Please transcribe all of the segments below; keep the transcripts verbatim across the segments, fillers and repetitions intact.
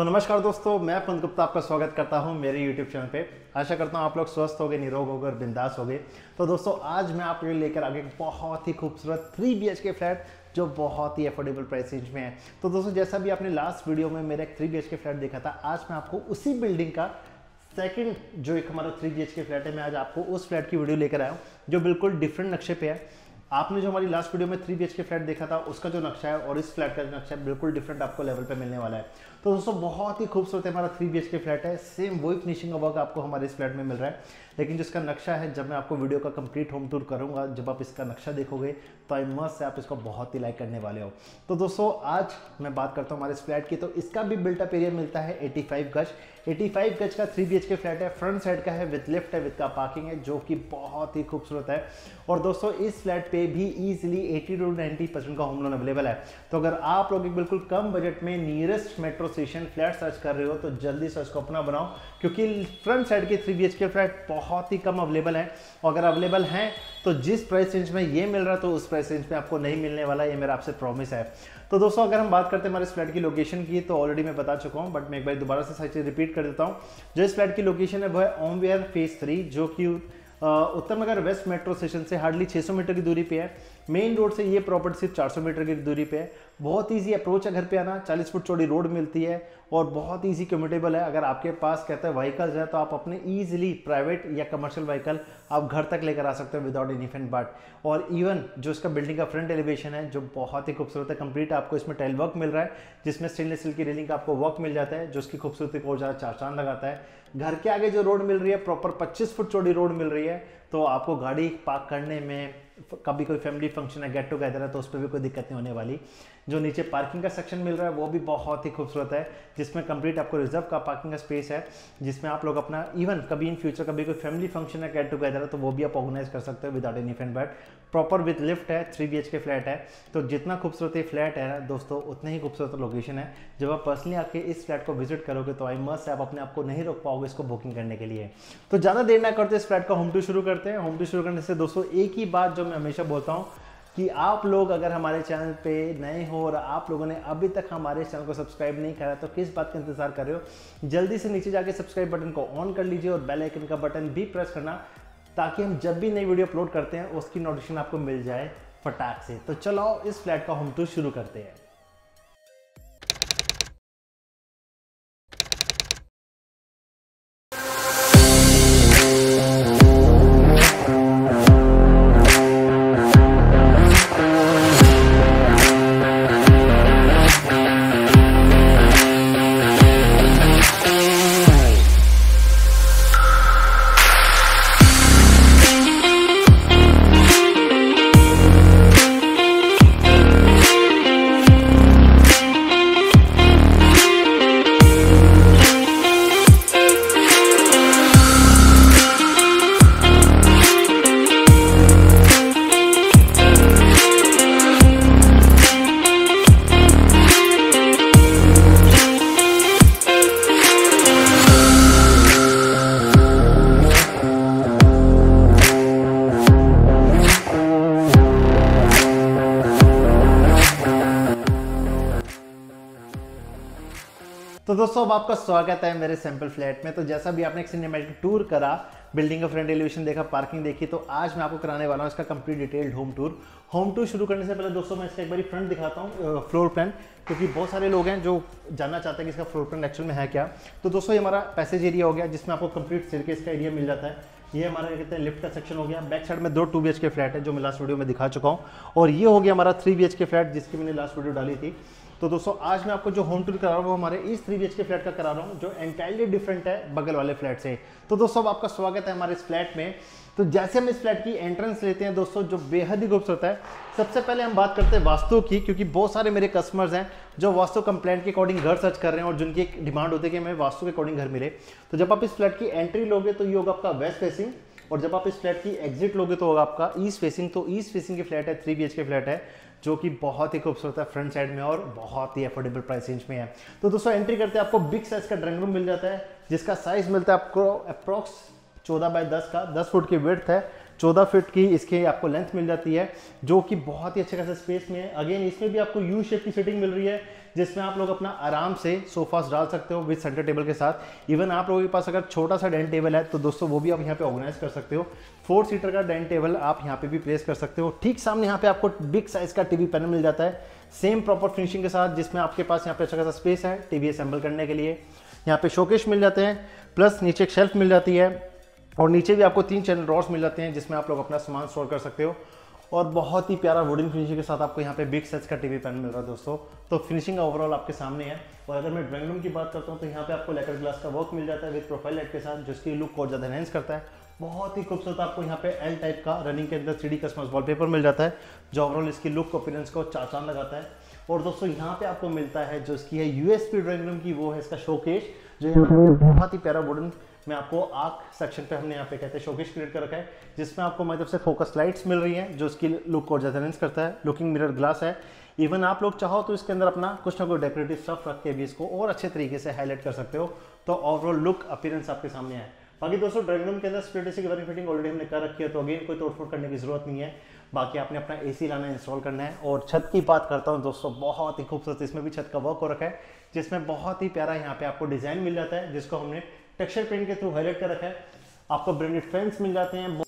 तो नमस्कार दोस्तों, मैं पंकज गुप्ता आपका स्वागत करता हूं मेरे YouTube चैनल पे। आशा करता हूं आप लोग स्वस्थ हो गए, निरोग हो गए, बिंदास हो गए। तो दोस्तों आज मैं आप लोग लेकर आ गया बहुत ही खूबसूरत three B H K flat जो बहुत ही अफोर्डेबल प्राइस रेंज में है। तो दोस्तों जैसा भी आपने लास्ट वीडियो में मेरा एक three B H K flat देखा था, आज मैं आपको उसी बिल्डिंग का सेकेंड जो एक हमारा three B H K flat है, मैं आज आपको उस फ्लैट की वीडियो लेकर आया हूँ जो बिल्कुल डिफरेंट नक्शे पे है। आपने जो हमारी लास्ट वीडियो में three B H K flat देखा था उसका जो नक्शा है और इस फ्लैट का जो नक्शा है बिल्कुल डिफरेंट आपको लेवल पे मिलने वाला है। तो दोस्तों बहुत ही खूबसूरत हमारा three B H K flat है, सेम वही फिनिशिंग का वर्क आपको हमारे इस फ्लैट में मिल रहा है, लेकिन जिसका नक्शा है, जब मैं आपको वीडियो का कंप्लीट होम टूर करूँगा, जब आप इसका नक्शा देखोगे तो आई मस्ट आप इसको बहुत ही लाइक करने वाले हो। तो दोस्तों आज मैं बात करता हूँ हमारे इस फ्लैट की, तो इसका भी बिल्टअप एरिया मिलता है एटी फाइव गज एटी फाइव गज का three B H K flat है। फ्रंट साइड का है, विद लिफ्ट है, विद का पार्किंग है, जो कि बहुत ही खूबसूरत है। और दोस्तों इस फ्लैट पे भी इजीली अस्सी टू नब्बे परसेंट का होम लोन अवेलेबल है। तो अगर आप लोग एक बिल्कुल कम बजट में nearest metro station flat search कर रहे हो तो जल्दी सर्च को अपना बनाओ, क्योंकि फ्रंट साइड के three B H K flat बहुत ही कम अवेलेबल हैं। और अगर अवेलेबल हैं तो जिस प्राइस रेंज में ये मिल रहा है तो उस प्राइस रेंज में आपको नहीं मिलने वाला, ये मेरा आपसे प्रॉमिस है। तो दोस्तों अगर हम बात करते हैं हमारे इस फ्लैट की लोकेशन की, तो ऑलरेडी मैं बता चुका हूँ, बट मैं एक बार दोबारा से सारी चीज़ रिपीट कर देता हूँ। जो इस फ्लैट की लोकेशन है वो है ओम विहार फेज थ्री, जो कि Uttam Nagar west metro station से हार्डली छह सौ मीटर की दूरी पे है। मेन रोड से ये प्रॉपर्टी सिर्फ चार सौ मीटर की दूरी पे है। बहुत इजी अप्रोच है घर पे आना, चालीस फुट चौड़ी रोड मिलती है और बहुत इजी कम्यूटेबल है। अगर आपके पास कहते हैं व्हीकल्स है तो आप अपने इजीली प्राइवेट या कमर्शियल व्हीकल आप घर तक लेकर आ सकते हो विदाउट एनी फैन बाट। और इवन जो इसका बिल्डिंग का फ्रंट एलिवेशन है जो बहुत ही खूबसूरत है, कंप्लीट आपको इसमें टाइल वर्क मिल रहा है, जिसमें स्टेनलेस स्टील की रेलिंग का आपको वर्क मिल जाता है, जो उसकी खूबसूरती को और ज़्यादा चार चांद लगाता है। घर के आगे जो रोड मिल रही है, प्रॉपर पच्चीस फुट चौड़ी रोड मिल रही है, तो आपको गाड़ी पार्क करने में, कभी कोई फैमिली फंक्शन है, गेट टुगेदर है, तो उस पर भी कोई दिक्कत नहीं होने वाली। जो नीचे पार्किंग का सेक्शन मिल रहा है वो भी बहुत ही खूबसूरत है, जिसमें कंप्लीट आपको रिजर्व का पार्किंग का स्पेस है, जिसमें आप लोग अपना इवन कभी इन फ्यूचर कभी कोई फैमिली फंक्शन है, गेट टुगेदर है, तो वो भी आप ऑर्गेनाइज कर सकते हो without any fan but. Proper with lift है, three B H K flat है। तो जितना खूबसूरत ये फ्लैट है ना दोस्तों, उतने ही खूबसूरत लोकेशन है। जब आप पर्सनली आके इस फ्लैट को विजिट करोगे तो आई मस्ट आप अपने आप को नहीं रोक पाओगे इसको बुकिंग करने के लिए। तो ज़्यादा देर ना करते इस फ्लैट का होम टू शुरू करते हैं। होम टू शुरू करने से दोस्तों एक ही बात जो मैं हमेशा बोलता हूँ कि आप लोग अगर हमारे चैनल पे नए हो और आप लोगों ने अभी तक हमारे चैनल को सब्सक्राइब नहीं करा तो किस बात का इंतजार कर रहे हो, जल्दी से नीचे जाके सब्सक्राइब बटन को ऑन कर लीजिए और बेल आइकन का बटन भी प्रेस करना, ताकि हम जब भी नई वीडियो अपलोड करते हैं उसकी नोटिफिकेशन आपको मिल जाए फटाक से। तो चलो इस फ्लैट का होम टूर शुरू करते हैं। तो दोस्तों अब आपका स्वागत है मेरे सैंपल फ्लैट में। तो जैसा भी आपने एक सिनेमैटिक टूर करा, बिल्डिंग का फ्रंट एलिवेशन देखा, पार्किंग देखी, तो आज मैं आपको कराने वाला हूँ इसका complete detailed home tour. Home tour शुरू करने से पहले दोस्तों मैं इसका एक बार फ्रंट दिखाता हूँ, फ्लोर प्लान, क्योंकि बहुत सारे लोग हैं जो जानना चाहते हैं कि इसका फ्लोर प्लान एक्चुअल में है क्या। तो दोस्तों ये हमारा पैसेज एरिया हो गया, जिसमें आपको कंप्लीट स्टेयरकेस का एरिया मिल जाता है। ये हमारा कहते हैं लिफ्ट का सेक्शन हो गया। बैक साइड में दो two B H K flat है जो मैं लास्ट वीडियो में दिखा चुका हूँ, और ये हो गया हमारा three B H K flat जिसकी मैंने लास्ट वीडियो डाली थी। तो दोस्तों आज मैं आपको जो होम टूर करा रहा हूँ वो हमारे इस three B H K flat का करा रहा हूँ, जो एंटायरली डिफरेंट है बगल वाले फ्लैट से। तो दोस्तों अब आपका स्वागत है हमारे इस फ्लैट में। तो जैसे हम इस फ्लैट की एंट्रेंस लेते हैं दोस्तों, जो बेहद ही खूबसूरत है, सबसे पहले हम बात करते हैं वास्तु की, क्योंकि बहुत सारे मेरे कस्टमर्स हैं जो वास्तु कंप्लेंट के अकॉर्डिंग घर सर्च कर रहे हैं और जिनकी एक डिमांड होती है कि हमें वास्तु के अकॉर्डिंग घर मिले। तो जब आप इस फ्लैट की एंट्री लोगे तो ये होगा आपका वेस्ट फेसिंग, और जब आप इस फ्लैट की एग्जिट लोगे तो होगा आपका ईस्ट फेसिंग। तो ईस्ट फेसिंग के फ्लैट है, three B H K flat है, जो कि बहुत ही खूबसूरत है फ्रंट साइड में और बहुत ही अफोर्डेबल प्राइस रेंज में है। तो दोस्तों एंट्री करते हैं आपको बिग साइज का ड्राइंग रूम मिल जाता है, जिसका साइज मिलता है आपको अप्रॉक्स चौदह बाय दस का, दस फुट की विड्थ है, चौदह फिट की इसके आपको लेंथ मिल जाती है, जो कि बहुत ही अच्छे खासा स्पेस में है। अगेन इसमें भी आपको यू शेप की सीटिंग मिल रही है, जिसमें आप लोग अपना आराम से सोफास डाल सकते हो विद सेंटर टेबल के साथ। इवन आप लोगों के पास अगर छोटा सा डाइनिंग टेबल है तो दोस्तों वो भी आप यहाँ पे ऑर्गेनाइज कर सकते हो। फोर सीटर का डाइनिंग टेबल आप यहाँ पे भी प्लेस कर सकते हो। ठीक सामने यहाँ पे आपको बिग साइज का टीवी पैनल मिल जाता है, सेम प्रॉपर फिनिशिंग के साथ, जिसमें आपके पास यहाँ पे अच्छा खासा स्पेस है टीवी असेंबल करने के लिए। यहाँ पे शोकेस मिल जाते हैं, प्लस नीचे एक शेल्फ मिल जाती है, और नीचे भी आपको तीन चैनल ड्रॉर्स मिल जाते हैं, जिसमें आप लोग अपना सामान स्टोर कर सकते हो। और बहुत ही प्यारा वुडन फिनिशिंग के साथ आपको यहाँ पे बिग साइज का टीवी पैनल मिल रहा है दोस्तों। तो फिनिशिंग ओवरऑल आपके सामने है। और अगर मैं ड्राइंग रूम की बात करता हूँ तो यहाँ पे आपको लेकर ग्लास का वर्क मिल जाता है विद प्रोफाइल लाइट के साथ, जिसकी लुक और ज़्यादा एनहांस करता है। बहुत ही खूबसूरत आपको यहाँ पे एल टाइप का रनिंग के अंदर थ्री डी कस्टमर्स वॉलपेपर मिल जाता है, जो ओवरऑल इसकी लुक अपीयरेंस को चार चांद लगाता है। और दोस्तों यहाँ पे आपको मिलता है जो इसकी है यूएसपी ड्राइंग रूम की, वो है इसका शोकेस, जो यहाँ पे बहुत ही प्यारा वुडन में आपको आर्क सेक्शन पे हमने यहाँ पे कहते हैं शोकेस क्रिएट कर रखा है, जिसमें आपको मेरी तरफ से फोकस लाइट्स मिल रही हैं, जो इसकी लुक और एनहांस करता है। लुकिंग मिरर ग्लास है। इवन आप लोग चाहो तो इसके अंदर अपना कुछ ना कुछ डेकोरेटिव स्टफ रख के भी इसको और अच्छे तरीके से हाईलाइट कर सकते हो। तो ओवरऑल लुक अपीयरेंस आपके सामने है। बाकी दोस्तों ड्राइंग रूम के अंदर स्प्लिट एसी की वायरिंग फिटिंग ऑलरेडी हमने कर रखी है, तो अगेन कोई तोड़फोड़ करने की जरूरत नहीं है। बाकी आपने अपना एसी लाना है, इंस्टॉल करना है। और छत की बात करता हूँ दोस्तों, बहुत ही खूबसूरत इसमें भी छत का वर्क हो रखा है, जिसमें बहुत ही प्यारा यहाँ पे आपको डिजाइन मिल जाता है, जिसको हमने टेक्सचर पेंट के थ्रू हाईलाइट कर रखा है। आपको ब्रांडेड फैंस मिल जाते हैं।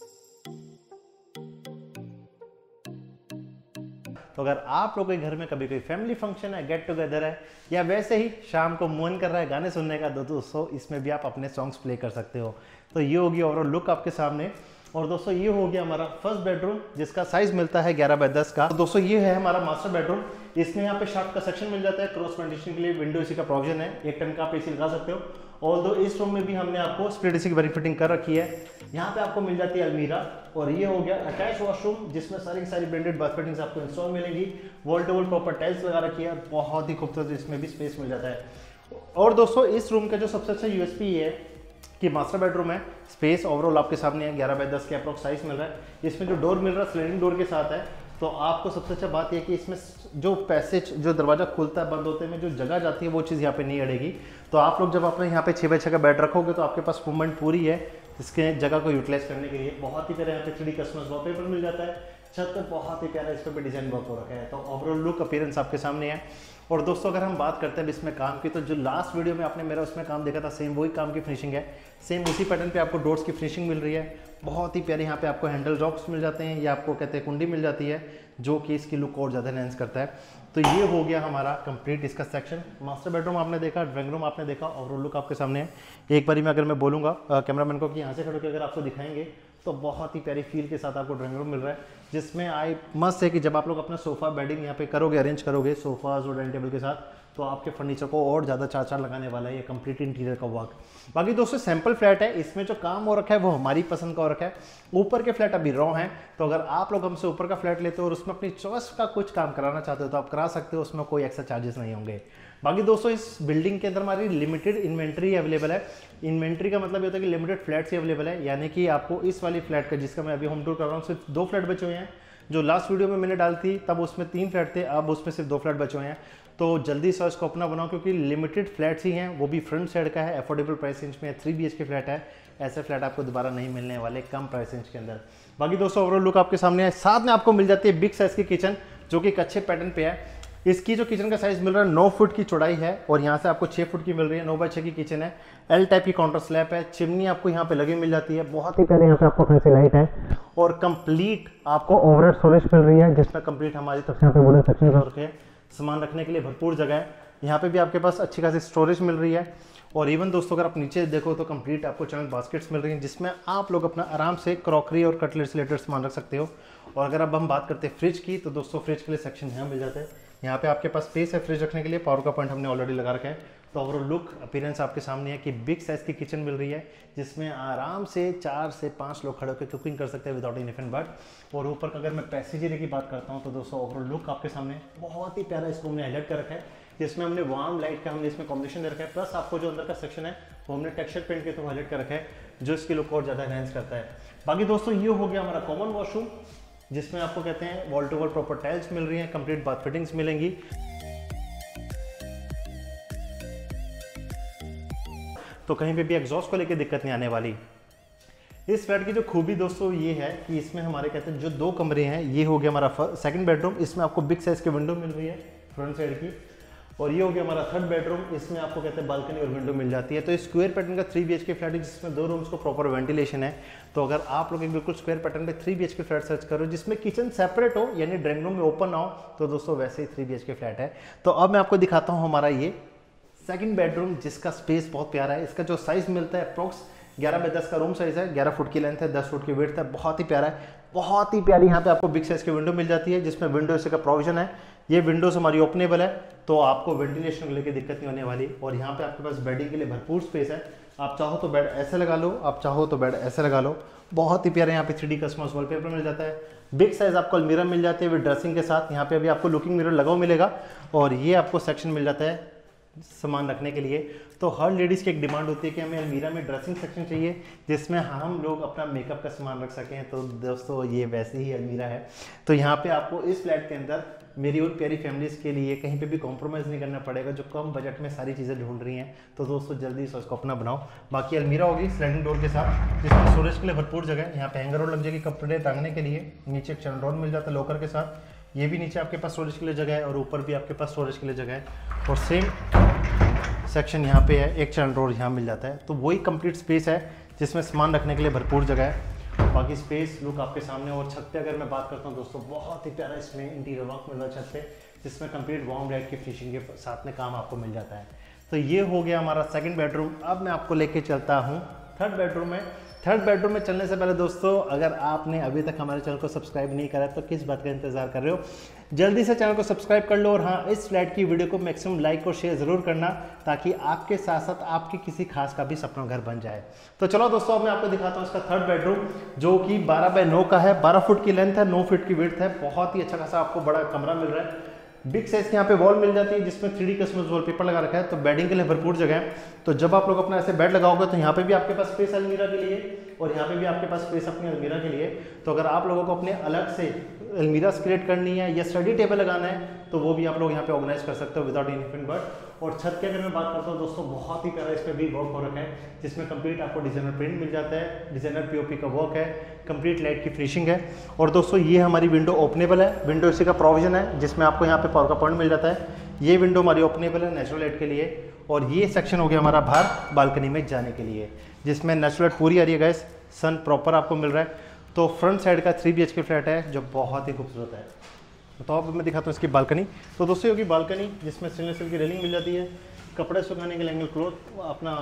तो अगर आप लोग के घर में कभी कोई फैमिली फंक्शन है, गेट टुगेदर है, या वैसे ही शाम को मन कर रहा है गाने सुनने का, दोस्तों इसमें भी आप अपने सॉन्ग्स प्ले कर सकते हो। तो ये होगी ओवरऑल लुक आपके सामने। और दोस्तों ये हो गया हमारा फर्स्ट बेडरूम, जिसका साइज मिलता है ग्यारह बाय दस का। तो दोस्तों ये है हमारा मास्टर बेडरूम। इसमें यहाँ पे शाफ्ट का सेक्शन मिल जाता है, क्रॉस वेंटिलेशन के लिए विंडो एसी का प्रोविजन है, एक टन का आप एसी लगा सकते हो। ऑल दो इस रूम में भी हमने आपको स्प्लिट एसी की वायरिंग फिटिंग कर रखी है। यहाँ पे आपको मिल जाती है अलमीरा, और ये हो गया अटैच वॉशरूम, जिसमें सारी की सारी ब्रांडेड बाथ फिटिंग्स आपको इंस्टॉल मिलेगी। Wall to wall proper tiles लगा रखी है, बहुत ही खूबसूरत इसमें भी स्पेस मिल जाता है। और दोस्तों इस रूम का जो सबसे अच्छा यूएसपी ये है कि मास्टर बेडरूम है, स्पेस ओवरऑल आपके सामने है, ग्यारह बाय दस के अप्रॉक्स साइज मिल रहा है। इसमें जो डोर मिल रहा है स्लाइडिंग डोर के साथ है, तो आपको सबसे अच्छा बात यह है कि इसमें जो पैसेज, जो दरवाज़ा खुलता है बंद होते में जो जगह जाती है, वो चीज़ यहाँ पे नहीं अड़ेगी। तो आप लोग जब अपने यहाँ पे छः बाय छः का बेड रखोगे तो आपके पास मूवमेंट पूरी है इसके जगह को यूटिलाइज करने के लिए। बहुत ही प्यारा यहाँ पे थ्री डी कस्टमर्स वॉलपेपर मिल जाता है, छत पर बहुत ही प्यारा इस पर भी डिज़ाइन वर्क हो रखा है। तो ओवरऑल लुक अपीयरेंस आपके सामने है। और दोस्तों अगर हम बात करते हैं इसमें काम की, तो जो लास्ट वीडियो में आपने मेरा उसमें काम देखा था, सेम वही काम की फिनिशिंग है, सेम उसी पैटर्न पे आपको डोर्स की फिनिशिंग मिल रही है। बहुत ही प्यारे यहाँ पे आपको हैंडल रॉक्स मिल जाते हैं, या आपको कहते हैं कुंडी मिल जाती है, जो कि इसकी लुक और ज़्यादा एनहांस करता है। तो ये हो गया हमारा कंप्लीट इसका सेक्शन। मास्टर बेडरूम आपने देखा, ड्राइंग रूम आपने देखा, ओवरऑल लुक आपके सामने है। एक बारी में अगर मैं बोलूँगा कैमरामैन को कि यहाँ से खड़े होकर अगर आपको दिखाएंगे तो बहुत ही प्यारी फील के साथ आपको ड्राइंग रूम मिल रहा है, जिसमें आई मस्त है कि जब आप लोग अपना सोफ़ा बेडिंग यहाँ पे करोगे, अरेंज करोगे सोफाज और डाइनिंग टेबल के साथ, तो आपके फर्नीचर को और ज़्यादा चार चार लगाने वाला है ये कंप्लीट इंटीरियर का वर्क। बाकी दोस्तों सैम्पल फ्लैट है, इसमें जो काम हो रखा है वो हमारी पसंद का हो रखा है। ऊपर के फ्लैट अभी रॉ हैं, तो अगर आप लोग हमसे ऊपर का फ्लैट लेते हो और उसमें अपनी चॉइस का कुछ काम कराना चाहते हो तो आप करा सकते हो, उसमें कोई एक्स्ट्रा चार्जेस नहीं होंगे। बाकी दोस्तों इस बिल्डिंग के अंदर हमारी लिमिटेड इन्वेंट्री अवेलेबल है। इन्वेंट्री का मतलब ये होता है कि लिमिटेड फ्लैट्स ही अवेलेबल है, यानी कि आपको इस वाली फ्लैट का, जिसका मैं अभी होम टूर कर रहा हूँ, सिर्फ दो फ्लैट बचे हुए हैं। जो लास्ट वीडियो में मैंने डाली थी तब उसमें तीन फ्लैट थे, अब उसमें सिर्फ दो फ्लैट बचे हुए हैं। तो जल्दी सर्च को अपना बनाओ, क्योंकि लिमिटेड फ्लैट्स ही हैं, वो भी फ्रंट साइड का है, अफोर्डेबल प्राइस रेंज में three B H K flat है। ऐसे फ्लैट आपको दोबारा नहीं मिलने वाले कम प्राइस रेंज के अंदर। बाकी दोस्तों ओवरऑल लुक आपके सामने है। साथ में आपको मिल जाती है बिग साइज की किचन, जो कि एक अच्छे पैटर्न पे है। इसकी जो किचन का साइज़ मिल रहा है नौ फुट की चौड़ाई है, और यहाँ से आपको छः फुट की मिल रही है। नौ बाय छः की किचन है, एल टाइप की काउंटर स्लैब है, चिमनी आपको यहाँ पे लगी मिल जाती है, बहुत ही प्यारे यहाँ पे आपको फैंसी लाइट है, और कंप्लीट आपको ओवरहेड स्टोरेज मिल रही है, जिसमें कंप्लीट हमारी तरफ से यहाँ पे वुडन सेक्शन रखे, सामान रखने के लिए भरपूर जगह है। यहाँ पे भी आपके पास अच्छी खासी स्टोरेज मिल रही है। और इवन दोस्तों अगर आप नीचे देखो तो कंप्लीट आपको चैनल बास्केट्स मिल रही हैं, जिसमें आप लोग अपना आराम से क्रॉकरी और कटलेट से रिलेटेड सामान रख सकते हो। और अगर अब हम बात करते हैं फ्रिज की, तो दोस्तों फ्रिज के लिए सेक्शन यहाँ मिल जाता है। यहाँ पे आपके पास स्पेस है फ्रिज रखने के लिए, पावर का पॉइंट हमने ऑलरेडी लगा रखा है। तो ओवरऑल लुक अपीयरेंस आपके सामने है कि बिग साइज़ की किचन मिल रही है, जिसमें आराम से चार से पाँच लोग खड़े होकर कुकिंग कर सकते हैं विदाउट एनी फन बट। और ऊपर का अगर मैं पैसेज एरिया की बात करता हूँ तो दोस्तों ओवरऑल लुक आपके सामने बहुत ही प्यारा इसको हमने हाईलाइट कर रखा है, जिसमें हमने वार्म लाइट का हमने इसमें कॉम्बिनेशन दे रखा है, प्लस आपको जो अंदर का सेक्शन है वो हमने टेक्सचर पेंट के थ्रू हाईलाइट कर रखा है, जो इसके लुक और ज़्यादा एनहांस करता है। बाकी दोस्तों ये हो गया हमारा कॉमन वॉशरूम, जिसमें आपको कहते हैं wall to wall proper tiles मिल रही हैं, कंप्लीट बाथ फिटिंग्स मिलेंगी। तो कहीं पे भी एग्जॉस्ट को लेके दिक्कत नहीं आने वाली। इस फ्लैट की जो खूबी दोस्तों ये है कि इसमें हमारे कहते हैं जो दो कमरे हैं, ये हो गया हमारा सेकंड बेडरूम, इसमें आपको बिग साइज की विंडो मिल रही है फ्रंट साइड की, और ये हो गया हमारा थर्ड बेडरूम, इसमें आपको कहते हैं बालकनी और विंडो मिल जाती है। तो स्क्वायर पैटर्न का थ्री बीएचके फ्लैट है जिसमें दो रूम्स को प्रॉपर वेंटिलेशन है। तो अगर आप लोग एक बिल्कुल स्क्वायर पैटर्न पे थ्री बीएचके फ्लैट सर्च करो जिसमें किचन सेपरेट हो, यानी ड्राइंग रूम में ओपन ना हो, तो दोस्तों वैसे ही थ्री बीएचके फ्लैट है। तो अब मैं आपको दिखाता हूँ हमारा ये सेकेंड बेडरूम जिसका स्पेस बहुत प्यारा है। इसका जो साइज मिलता है अप्रोक्स ग्यारह बाई दस का रूम साइज है, ग्यारह फुट की लेंथ है, दस फुट की विड्थ है, बहुत ही प्यारा है, बहुत ही प्यारी। यहाँ पे आपको बिग साइज की विंडो मिल जाती है जिसमें विंडोज का प्रोविजन है, ये विंडोज हमारी ओपनेबल है, तो आपको वेंटिलेशन को लेकर दिक्कत नहीं होने वाली। और यहाँ पे आपके पास बेडिंग के लिए भरपूर स्पेस है, आप चाहो तो बेड ऐसे लगा लो, आप चाहो तो बेड ऐसे लगा लो, बहुत ही प्यारा। यहाँ पे थ्री डी कस्टमाइज वॉलपेपर मिल जाता है, बिग साइज आपको अलमीरा मिल जाती है विद ड्रेसिंग के साथ। यहाँ पे अभी आपको लुकिंग मिरर लगा मिलेगा, और ये आपको सेक्शन मिल जाता है सामान रखने के लिए। तो हर लेडीज़ की एक डिमांड होती है कि हमें अलमीरा में ड्रेसिंग सेक्शन चाहिए जिसमें हम लोग अपना मेकअप का सामान रख सकें, तो दोस्तों ये वैसे ही अलमीरा है। तो यहाँ पे आपको इस फ्लैट के अंदर मेरी और प्यारी फैमिलीज़ के लिए कहीं पे भी कॉम्प्रोमाइज़ नहीं करना पड़ेगा, जो कम बजट में सारी चीज़ें ढूंढ रही हैं। तो दोस्तों जल्दी से उसको अपना बनाओ। बाकी अलमीरा होगी स्लाइडिंग डोर के साथ जिसमें स्टोरेज के लिए भरपूर जगह है, यहाँ पे हैंगर और लग जाएगी कपड़े टांगने के लिए, नीचे एक चंडोर मिल जाता है लॉकर के साथ, ये भी नीचे आपके पास स्टोरेज के लिए जगह है और ऊपर भी आपके पास स्टोरेज के लिए जगह है। और सेम सेक्शन यहाँ पे है, एक चैनल डोर यहाँ मिल जाता है, तो वही कंप्लीट स्पेस है जिसमें सामान रखने के लिए भरपूर जगह है। बाकी स्पेस लुक आपके सामने। और छत पे अगर मैं बात करता हूँ दोस्तों, बहुत ही प्यारा इसमें इंटीरियर वर्क मिल रहा है छत पे, जिसमें कंप्लीट वार्म लाइट की फिनिशिंग के साथ में काम आपको मिल जाता है। तो ये हो गया हमारा सेकेंड बेडरूम। अब मैं आपको लेके चलता हूँ थर्ड बेडरूम में। थर्ड बेडरूम में चलने से पहले दोस्तों, अगर आपने अभी तक हमारे चैनल को सब्सक्राइब नहीं करा तो किस बात का इंतजार कर रहे हो, जल्दी से चैनल को सब्सक्राइब कर लो। और हाँ, इस फ्लैट की वीडियो को मैक्सिमम लाइक और शेयर ज़रूर करना ताकि आपके साथ साथ आपके किसी खास का भी सपना घर बन जाए। तो चलो दोस्तों, अब मैं आपको दिखाता हूँ इसका थर्ड बेडरूम जो कि बारह बाय नौ का है, बारह फुट की लेंथ है, नौ फुट की विड्थ है, बहुत ही अच्छा खासा आपको बड़ा कमरा मिल रहा है। बिग साइज की यहाँ पे वॉल मिल जाती है जिसमें थ्री डी कस्टमाइज वॉलपेपर लगा रखा है, तो बेडिंग के लिए भरपूर जगह है। तो जब आप लोग अपना ऐसे बेड लगाओगे तो यहाँ पे भी आपके पास स्पेस अलमीरा के लिए और यहाँ पे भी आपके पास स्पेस अपनी अलमीरा के लिए। तो अगर आप लोगों को अपने अलग से अलमीरास क्रिएट करनी है या स्टडी टेबल लगाना है तो वो भी आप लोग यहाँ पे ऑर्गेनाइज कर सकते हो विदाउट एनी बट। और छत की अगर मैं बात करता हूँ दोस्तों, बहुत ही प्यारा इस पर भी वर्क हो रखा है जिसमें कंप्लीट आपको डिजाइनर प्रिंट मिल जाता है, डिजाइनर पीओपी का वर्क है, कंप्लीट लाइट की फिनिशिंग है। और दोस्तों ये हमारी विंडो ओपनेबल है, विंडो एसी का प्रोविजन है जिसमें आपको यहाँ पे पावर का पॉइंट मिल जाता है, ये विंडो हमारी ओपनेबल है नेचुरल लाइट के लिए। और ये सेक्शन हो गया हमारा बाहर बालकनी में जाने के लिए जिसमें नेचुरल लाइट पूरी आ रही है गाइस, सन प्रॉपर आपको मिल रहा है। तो फ्रंट साइड का three B H K flat है जो बहुत ही खूबसूरत है। तो अब मैं दिखाता हूँ इसकी बालकनी। तो दोस्तों होगी बालकनी जिसमें स्टेनलेस स्टील की रेलिंग मिल जाती है, कपड़े सुखाने के लिए एंगल क्लोथ, अपना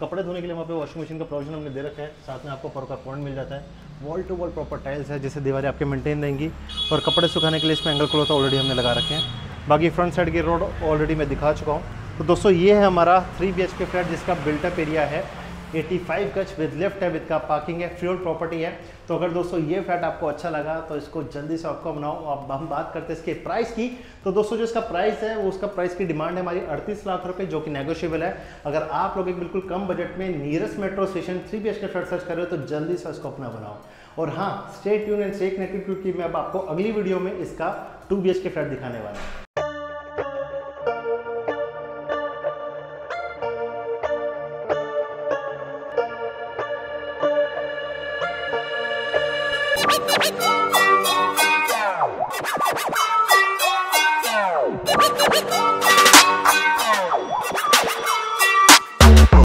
कपड़े धोने के लिए वहाँ पे वॉशिंग मशीन का प्रोविजन हमने दे रखा है, साथ में आपको पावर का पॉइंट मिल जाता है, wall to wall proper tiles है जिससे दीवारें आपके मेंटेन रहेंगी, और कपड़े सुखाने के लिए इसमें एंगल क्लोथ ऑलरेडी हमने लगा रखे हैं। बाकी फ्रंट साइड की रोड ऑलरेडी मैं दिखा चुका हूँ। तो दोस्तों ये है हमारा three B H K flat जिसका बिल्टअप एरिया है पचासी गज विद लिफ्ट है, विद का पार्किंग है, फ्री होल्ड प्रॉपर्टी है। तो अगर दोस्तों ये फ्लैट आपको अच्छा लगा तो इसको जल्दी से आपको बनाओ। अब हम बात करते हैं इसके प्राइस की। तो दोस्तों जो इसका प्राइस है वो उसका प्राइस की डिमांड है हमारी अड़तीस लाख रुपए जो कि नेगोशिएबल है। अगर आप लोग एक बिल्कुल कम बजट में nearest metro station three B H K flat search कर रहे हो तो जल्दी से इसको अपना बनाओ। और हाँ, stay tune and stay connected क्योंकि मैं अब आपको अगली वीडियो में इसका two B H K flat दिखाने वाला हूँ। Wake up, wake up.